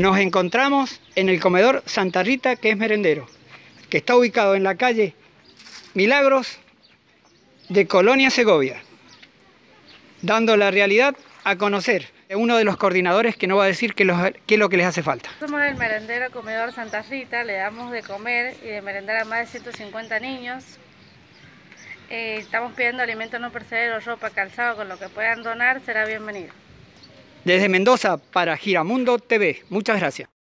Nos encontramos en el comedor Santa Rita, que es merendero, que está ubicado en la calle Milagros de Colonia Segovia, dando la realidad a conocer uno de los coordinadores que nos va a decir qué es lo que les hace falta. Somos el merendero comedor Santa Rita, le damos de comer y de merendar a más de 150 niños. Estamos pidiendo alimentos no perecederos, ropa, calzado, con lo que puedan donar será bienvenido. Desde Mendoza para Giramundo TV, muchas gracias.